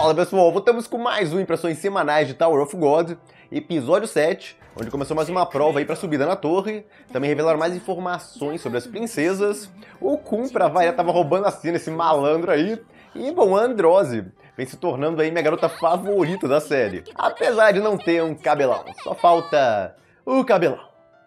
Fala pessoal, voltamos com mais um Impressões Semanais de Tower of God, episódio 7, onde começou mais uma prova aí pra subida na torre. Também revelaram mais informações sobre as princesas. O Khun, pra variar, tava roubando a cena, esse malandro aí. E bom, a Androse vem se tornando aí minha garota favorita da série. Apesar de não ter um cabelão, só falta o cabelão.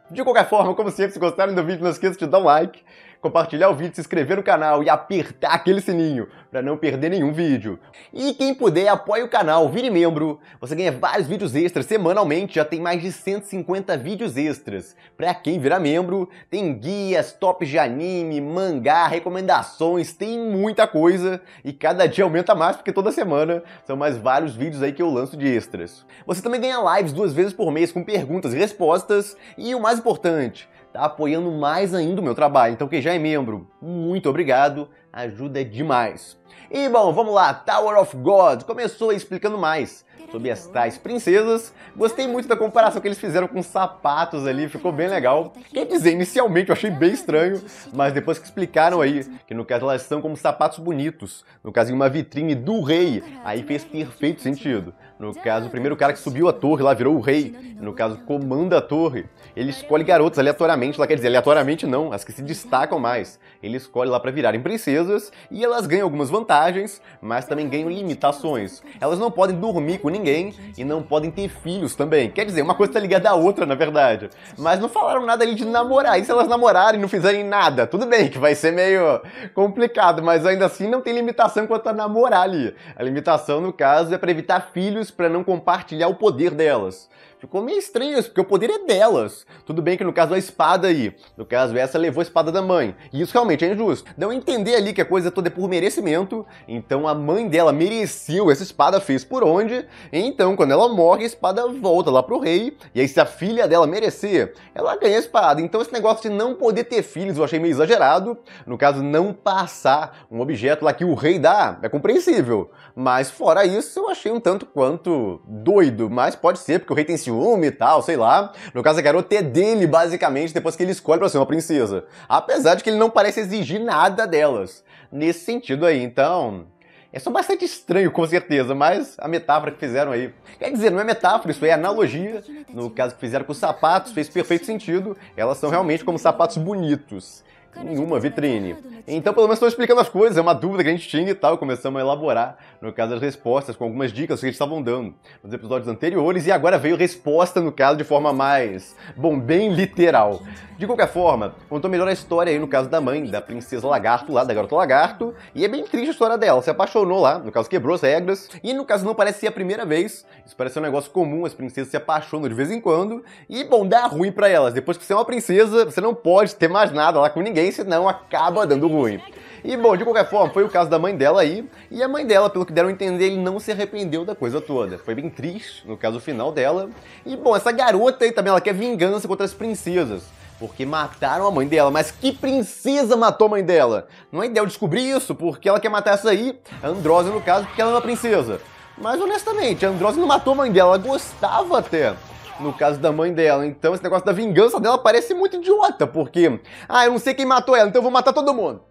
De qualquer forma, como sempre, se gostaram do vídeo, não esqueça de dar um like, compartilhar o vídeo, se inscrever no canal e apertar aquele sininho para não perder nenhum vídeo. E quem puder, apoie o canal, vire membro. Você ganha vários vídeos extras semanalmente, já tem mais de 150 vídeos extras. Para quem virar membro, tem guias, tops de anime, mangá, recomendações, tem muita coisa. E cada dia aumenta mais, porque toda semana são mais vários vídeos aí que eu lanço de extras. Você também ganha lives 2 vezes por mês com perguntas e respostas. E o mais importante, tá apoiando mais ainda o meu trabalho. Então quem já é membro, muito obrigado, ajuda demais. E bom, vamos lá, Tower of God começou explicando mais sobre as tais princesas. Gostei muito da comparação que eles fizeram com sapatos ali, ficou bem legal. Quer dizer, inicialmente eu achei bem estranho, mas depois que explicaram aí, que no caso elas são como sapatos bonitos, no caso em uma vitrine do rei, aí fez perfeito sentido. No caso, o primeiro cara que subiu a torre lá virou o rei, no caso comanda a torre, ele escolhe garotas aleatoriamente, lá quer dizer, aleatoriamente não, as que se destacam mais. Ele escolhe lá para virarem princesas e elas ganham algumas vantagens, mas também ganham limitações. Elas não podem dormir com ninguém e não podem ter filhos também. Quer dizer, uma coisa tá ligada à outra, na verdade. Mas não falaram nada ali de namorar. E se elas namorarem e não fizerem nada? Tudo bem que vai ser meio complicado, mas ainda assim não tem limitação quanto a namorar ali. A limitação, no caso, é para evitar filhos, para não compartilhar o poder delas. Ficou meio estranho isso, porque o poder é delas. Tudo bem que no caso a espada aí, no caso essa levou a espada da mãe. E isso realmente é injusto. Deu a entender ali que a coisa toda é por merecimento. Então a mãe dela mereceu essa espada, fez por onde. Então quando ela morre, a espada volta lá pro rei. E aí se a filha dela merecer, ela ganha a espada. Então esse negócio de não poder ter filhos eu achei meio exagerado. No caso, não passar um objeto lá que o rei dá, é compreensível. Mas fora isso, eu achei um tanto quanto doido. Mas pode ser, porque o rei tem ciúme e tal, sei lá. No caso, a garota é dele, basicamente, depois que ele escolhe pra ser uma princesa. Apesar de que ele não parece exigir nada delas. Nesse sentido aí, então... é só bastante estranho, com certeza, mas a metáfora que fizeram aí... quer dizer, não é metáfora, isso é analogia. No caso que fizeram com os sapatos, fez perfeito sentido. Elas são realmente como sapatos bonitos. Nenhuma vitrine. Então, pelo menos estou explicando as coisas, é uma dúvida que a gente tinha e tal, começamos a elaborar, no caso, as respostas, com algumas dicas que eles estavam dando nos episódios anteriores, e agora veio resposta, no caso, de forma mais, bom, bem literal. De qualquer forma, contou melhor a história aí, no caso da mãe, da princesa lagarto lá, da garota lagarto, e é bem triste a história dela, se apaixonou lá, no caso, quebrou as regras, e no caso, não parece ser a primeira vez, isso parece ser um negócio comum, as princesas se apaixonam de vez em quando, e, bom, dá ruim pra elas, depois que você é uma princesa, você não pode ter mais nada lá com ninguém, senão acaba dando ruim. E bom, de qualquer forma, foi o caso da mãe dela aí, e a mãe dela, pelo que deram a entender, ele não se arrependeu da coisa toda. Foi bem triste, no caso, o final dela. E bom, essa garota aí também, ela quer vingança contra as princesas, porque mataram a mãe dela. Mas que princesa matou a mãe dela? Não é ideal descobrir isso, porque ela quer matar essa aí, a Androse, no caso, porque ela é uma princesa. Mas honestamente, a Androse não matou a mãe dela, ela gostava até, no caso da mãe dela. Então esse negócio da vingança dela parece muito idiota, porque... ah, eu não sei quem matou ela, então eu vou matar todo mundo.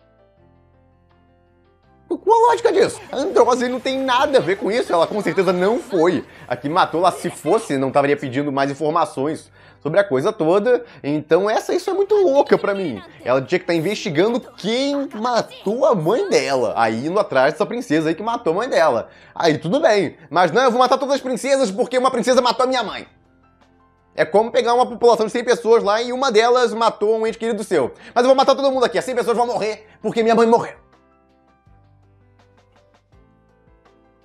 Qual a lógica disso? A Androse não tem nada a ver com isso, ela com certeza não foi a que matou, ela se fosse não estaria pedindo mais informações sobre a coisa toda. Então isso é muito louca pra mim. Ela tinha que estar investigando quem matou a mãe dela, aí indo atrás dessa princesa aí que matou a mãe dela. Aí tudo bem, mas não, eu vou matar todas as princesas porque uma princesa matou a minha mãe. É como pegar uma população de 100 pessoas lá e uma delas matou um ente querido seu. Mas eu vou matar todo mundo aqui, as 100 pessoas vão morrer porque minha mãe morreu.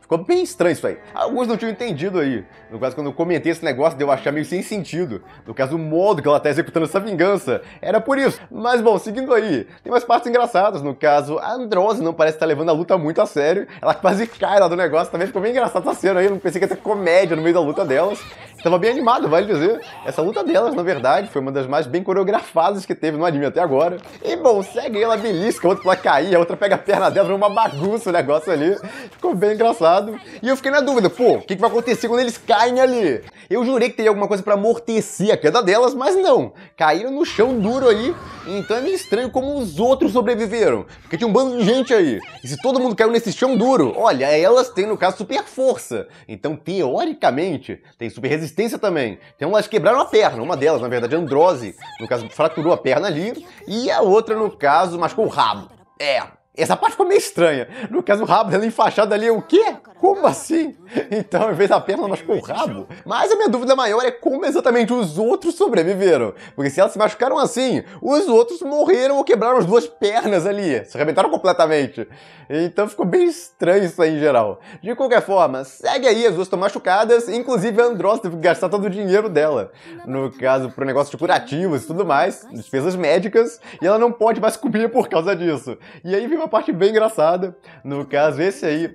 Ficou bem estranho isso aí. Alguns não tinham entendido aí. No caso, quando eu comentei esse negócio, deu a achar meio sem sentido. No caso, o modo que ela tá executando essa vingança. Era por isso. Mas, bom, seguindo aí, tem umas partes engraçadas. No caso, a Androse não parece estar levando a luta muito a sério. Ela quase cai lá do negócio. Também ficou bem engraçado essa cena aí. Não pensei que ia ser comédia no meio da luta delas. Estava bem animado, vale dizer. Essa luta delas, na verdade, foi uma das mais bem coreografadas que teve no anime até agora. E, bom, segue ela belisca, a outra pra cair, a outra pega a perna dela, uma bagunça o negócio ali. Ficou bem engraçado. E eu fiquei na dúvida, pô, o que vai acontecer quando eles caem ali? Eu jurei que teria alguma coisa pra amortecer a queda delas, mas não. Caíram no chão duro ali. Então é meio estranho como os outros sobreviveram, porque tinha um bando de gente aí. E se todo mundo caiu nesse chão duro, olha, elas têm, no caso, super força. Então, teoricamente, tem super resistência também. Então elas quebraram a perna, uma delas, na verdade, Androse, no caso, fraturou a perna ali, e a outra, no caso, machucou o rabo. É, essa parte ficou meio estranha. No caso, o rabo dela enfaixado ali, o quê? Como assim? Então, em vez da perna, ela machucou o rabo? Mas a minha dúvida maior é como exatamente os outros sobreviveram. Porque se elas se machucaram assim, os outros morreram ou quebraram as duas pernas ali. Se arrebentaram completamente. Então, ficou bem estranho isso aí em geral. De qualquer forma, segue aí, as duas estão machucadas. Inclusive, a Androse teve que gastar todo o dinheiro dela. No caso, pro negócio de curativos e tudo mais. Despesas médicas. E ela não pode mais comer por causa disso. E aí, vem uma parte bem engraçada. No caso, esse aí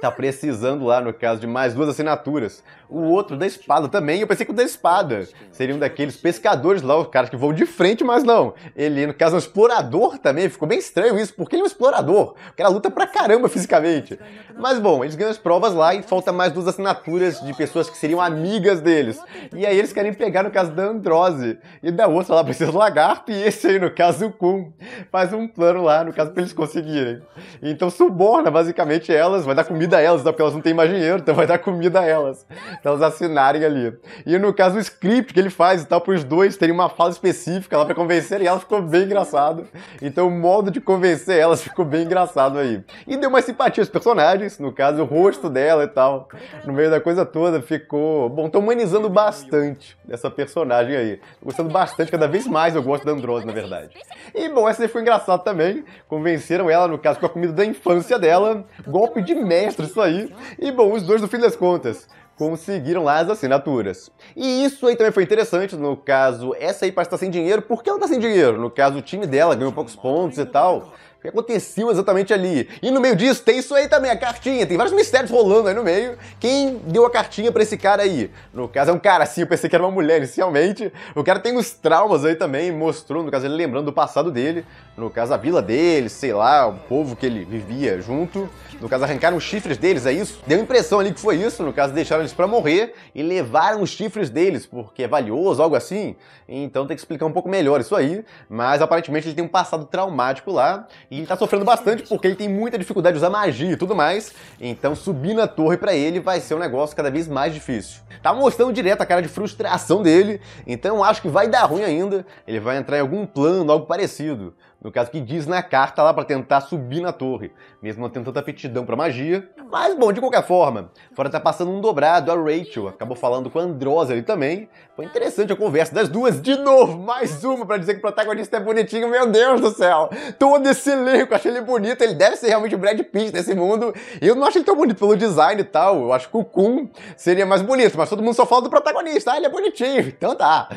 tá precisando lá, no caso, de mais duas assinaturas. O outro da espada também, eu pensei que o da espada seria um daqueles pescadores lá, os caras que vão de frente, mas não. Ele, no caso, é um explorador também, ficou bem estranho isso, porque ele é um explorador. O cara luta pra caramba fisicamente. Mas bom, eles ganham as provas lá e falta mais duas assinaturas de pessoas que seriam amigas deles. E aí eles querem pegar, no caso, da Androse. E da outra lá precisa do lagarto, e esse aí, no caso, o Khun. Faz um plano lá, no caso, pra eles conseguirem. Então suborna, basicamente, elas, vai dar comida a elas, porque elas não têm mais dinheiro, então vai dar comida a elas, pra elas assinarem ali. E no caso, o script que ele faz e tal, pros dois terem uma fala específica lá pra convencerem elas, ficou bem engraçado. Então o modo de convencer elas ficou bem engraçado aí. E deu uma simpatia aos personagens, no caso, o rosto dela e tal. No meio da coisa toda ficou... Bom, tô humanizando bastante essa personagem aí. Tô gostando bastante, cada vez mais eu gosto da Androse, na verdade. E bom, essa aí foi engraçada também. Convenceram ela, no caso, com a comida da infância dela. Golpe de mestre isso aí, e bom, os dois no fim das contas conseguiram lá as assinaturas. E isso aí também foi interessante, no caso, essa aí parece estar sem dinheiro, porque ela tá sem dinheiro? No caso, o time dela ganhou poucos pontos e tal. O que aconteceu exatamente ali? E no meio disso tem isso aí também, a cartinha. Tem vários mistérios rolando aí no meio. Quem deu a cartinha pra esse cara aí? No caso é um cara, assim, eu pensei que era uma mulher inicialmente. O cara tem uns traumas aí também, mostrou, no caso, ele lembrando do passado dele. No caso, a vila dele, sei lá, o povo que ele vivia junto. No caso, arrancaram os chifres deles, é isso? Deu a impressão ali que foi isso, no caso, deixaram eles pra morrer e levaram os chifres deles, porque é valioso, algo assim. Então tem que explicar um pouco melhor isso aí. Mas aparentemente ele tem um passado traumático lá. E ele tá sofrendo bastante porque ele tem muita dificuldade de usar magia e tudo mais. Então subir na torre pra ele vai ser um negócio cada vez mais difícil. Tá mostrando direto a cara de frustração dele. Então acho que vai dar ruim ainda. Ele vai entrar em algum plano, algo parecido. No caso que diz na carta lá pra tentar subir na torre. Mesmo não tendo tanta aptidão pra magia. Mas bom, de qualquer forma. Fora tá passando um dobrado, a Rachel acabou falando com a Androse ali também. Foi interessante a conversa das duas. De novo, mais uma pra dizer que o protagonista é bonitinho. Meu Deus do céu. Todo esse eu achei ele bonito, ele deve ser realmente o Brad Pitt nesse mundo. Eu não achei ele tão bonito pelo design e tal, eu acho que o Khun seria mais bonito, mas todo mundo só fala do protagonista, ah, ele é bonitinho, então tá,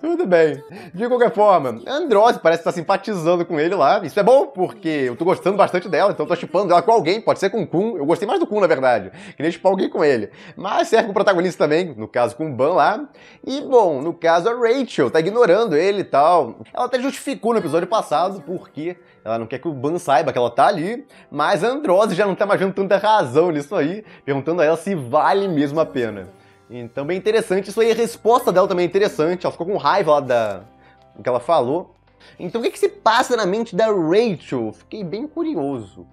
tudo bem. De qualquer forma, Androse parece estar simpatizando com ele lá, isso é bom, porque eu tô gostando bastante dela, então eu tô shippando ela com alguém, pode ser com o Khun, eu gostei mais do Khun na verdade, queria shippar alguém com ele, mas serve com o protagonista também, no caso com o Bam lá, e bom, no caso a Rachel tá ignorando ele e tal, ela até justificou no episódio passado, porque ela não quer que o Bam saiba que ela tá ali, mas a Androse já não tá mais vendo tanta razão nisso aí, perguntando a ela se vale mesmo a pena. Então, bem interessante isso aí, a resposta dela também é interessante, ela ficou com raiva lá do que ela falou. Então, o que se passa na mente da Rachel? Fiquei bem curioso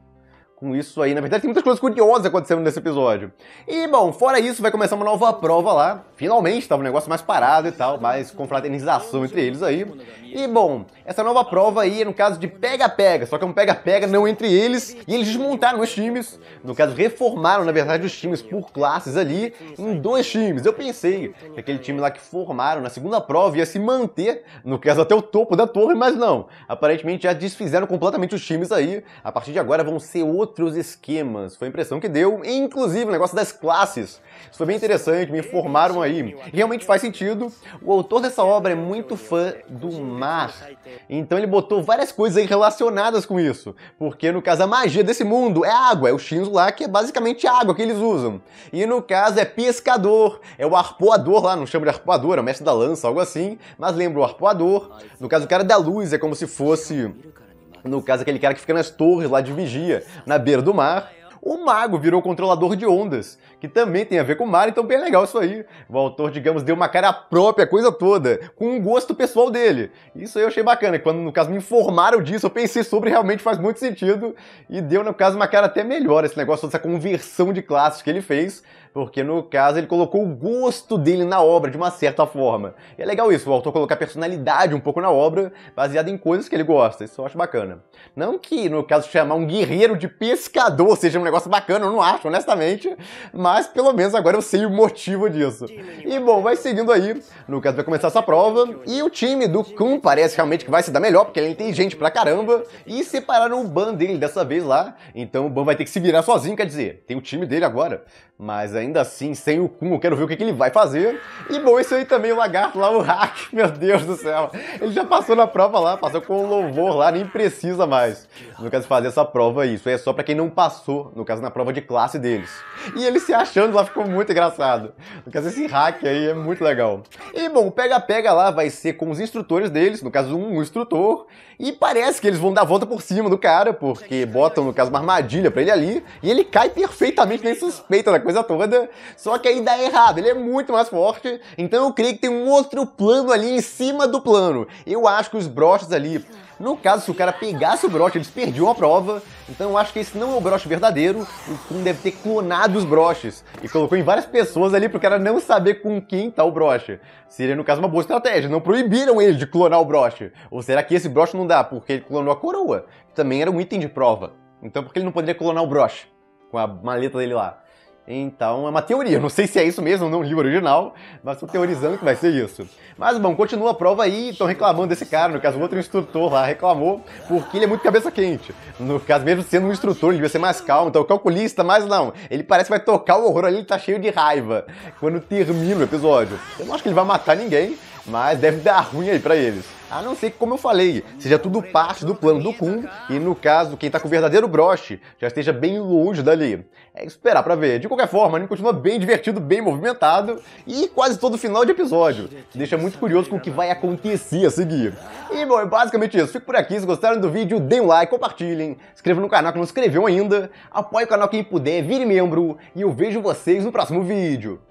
com isso aí. Na verdade, tem muitas coisas curiosas acontecendo nesse episódio. E, bom, fora isso, vai começar uma nova prova lá. Finalmente, tava um negócio mais parado e tal, mais confraternização entre eles aí. E, bom, essa nova prova aí é no caso de pega-pega, só que é um pega-pega não entre eles. E eles desmontaram os times, no caso, reformaram, na verdade, os times por classes ali em dois times. Eu pensei que aquele time lá que formaram na segunda prova ia se manter, no caso, até o topo da torre, mas não. Aparentemente, já desfizeram completamente os times aí. A partir de agora, vão ser outros outros esquemas. Foi a impressão que deu, inclusive o negócio das classes. Isso foi bem interessante, me informaram aí. E realmente faz sentido. O autor dessa obra é muito fã do mar. Então ele botou várias coisas aí relacionadas com isso. Porque no caso a magia desse mundo é água. É o Shinzo lá que é basicamente a água que eles usam. E no caso é pescador. É o arpoador lá, não chama de arpoador, é o mestre da lança, algo assim. Mas lembra o arpoador. No caso o cara da luz é como se fosse... No caso, aquele cara que fica nas torres lá de vigia, na beira do mar. O mago virou controlador de ondas, que também tem a ver com o mar, então bem legal isso aí. O autor, digamos, deu uma cara própria, coisa toda, com um gosto pessoal dele. Isso aí eu achei bacana, quando no caso me informaram disso, eu pensei sobre, realmente faz muito sentido, e deu no caso uma cara até melhor esse negócio, dessa conversão de classes que ele fez, porque no caso ele colocou o gosto dele na obra de uma certa forma. E é legal isso, o autor colocar personalidade um pouco na obra, baseado em coisas que ele gosta, isso eu acho bacana. Não que no caso chamar um guerreiro de pescador seja um negócio bacana, eu não acho, honestamente, mas pelo menos agora eu sei o motivo disso. E bom, vai seguindo aí, no caso vai começar essa prova, e o time do Khun parece realmente que vai se dar melhor, porque ele é inteligente pra caramba, e separaram o Ban dele dessa vez lá, então o Ban vai ter que se virar sozinho, quer dizer, tem o time dele agora, mas ainda assim, sem o Khun, eu quero ver o que ele vai fazer. E bom, esse aí também, o lagarto lá, o Haki, meu Deus do céu, ele já passou na prova lá, passou com louvor lá, nem precisa mais, no caso fazer essa prova aí, isso aí é só pra quem não passou, no caso, na prova de classe deles. E ele se achando lá ficou muito engraçado. No caso, esse hack aí é muito legal. E, bom, o pega-pega lá vai ser com os instrutores deles, no caso, um instrutor. E parece que eles vão dar a volta por cima do cara, porque botam, no caso, uma armadilha pra ele ali. E ele cai perfeitamente, nem suspeita da coisa toda. Só que aí dá errado, ele é muito mais forte. Então eu creio que tem um outro plano ali em cima do plano. Eu acho que os broches ali... No caso, se o cara pegasse o broche, eles perdiam a prova. Então eu acho que esse não é o broche verdadeiro. O Khun deve ter clonado os broches. E colocou em várias pessoas ali pro cara não saber com quem tá o broche. Seria, no caso, uma boa estratégia. Não proibiram ele de clonar o broche. Ou será que esse broche não dá? Porque ele clonou a coroa, que também era um item de prova. Então por que ele não poderia clonar o broche? Com a maleta dele lá. Então, é uma teoria, não sei se é isso mesmo, não li o original, mas tô teorizando que vai ser isso. Mas, bom, continua a prova aí, estão reclamando desse cara, no caso, o outro instrutor lá reclamou, porque ele é muito cabeça quente. No caso, mesmo sendo um instrutor, ele devia ser mais calmo, então o calculista, mas não, ele parece que vai tocar o horror ali, ele tá cheio de raiva, quando termina o episódio. Eu não acho que ele vai matar ninguém, mas deve dar ruim aí pra eles. A não ser que, como eu falei, seja tudo parte do plano do Khun, e no caso, quem tá com o verdadeiro broche já esteja bem longe dali. É esperar pra ver. De qualquer forma, o anime continua bem divertido, bem movimentado, e quase todo final de episódio. Deixa muito curioso com o que vai acontecer a seguir. E, bom, é basicamente isso. Fico por aqui. Se gostaram do vídeo, deem um like, compartilhem, inscrevam no canal que não se inscreveu ainda, apoiem o canal quem puder, vire membro, e eu vejo vocês no próximo vídeo.